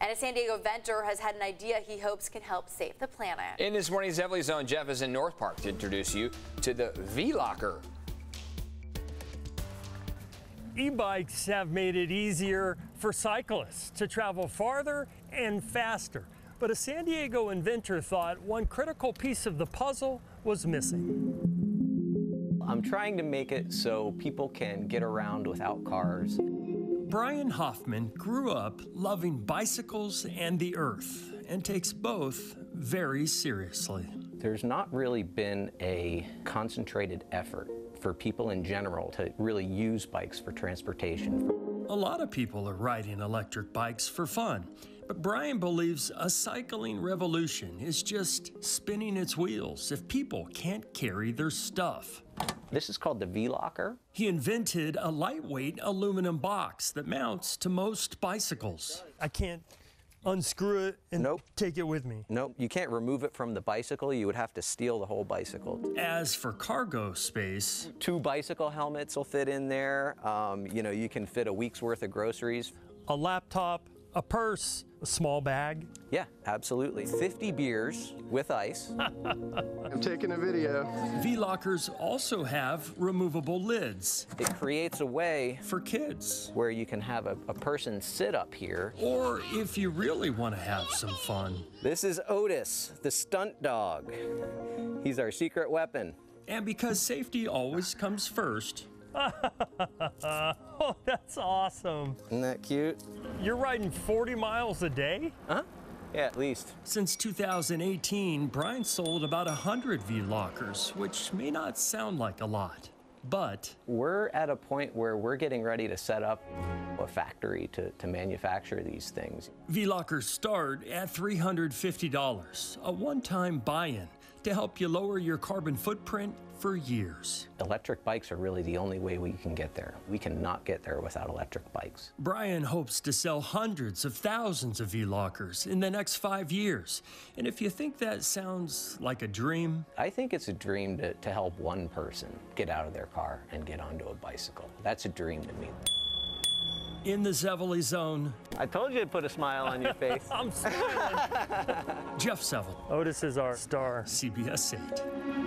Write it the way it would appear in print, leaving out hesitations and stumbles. And a San Diego inventor has had an idea he hopes can help save the planet. In this morning's Zevely Zone, Jeff is in North Park to introduce you to the V-Locker. E-bikes have made it easier for cyclists to travel farther and faster. But a San Diego inventor thought one critical piece of the puzzle was missing. I'm trying to make it so people can get around without cars. Brian Hoffman grew up loving bicycles and the earth and takes both very seriously. There's not really been a concentrated effort for people in general to really use bikes for transportation. A lot of people are riding electric bikes for fun, but Brian believes a cycling revolution is just spinning its wheels if people can't carry their stuff. This is called the V-Locker. He invented a lightweight aluminum box that mounts to most bicycles. I can't unscrew it and take it with me. Nope, you can't remove it from the bicycle. You would have to steal the whole bicycle. As for cargo space, 2 bicycle helmets will fit in there. You know, you can fit a week's worth of groceries. A laptop, a purse, a small bag. Yeah, absolutely. 50 beers with ice. I'm taking a video. V-Lockers also have removable lids. It creates a way for kids where you can have a person sit up here. Or if you really want to have some fun. This is Otis, the stunt dog. He's our secret weapon. And because safety always comes first, oh, that's awesome. Isn't that cute? You're riding 40 miles a day? Huh? Yeah, at least. Since 2018, Brian sold about 100 V-Lockers, which may not sound like a lot, but we're at a point where we're getting ready to set up a factory to manufacture these things. V-Lockers start at $350, a one-time buy-in to help you lower your carbon footprint for years. Electric bikes are really the only way we can get there. We cannot get there without electric bikes. Brian hopes to sell hundreds of thousands of V-Lockers in the next 5 years. And if you think that sounds like a dream, I think it's a dream to help one person get out of their car and get onto a bicycle. That's a dream to me. In the Zevely Zone. I told you to put a smile on your face. I'm smiling. Jeff Zevely. Otis is our star. CBS 8.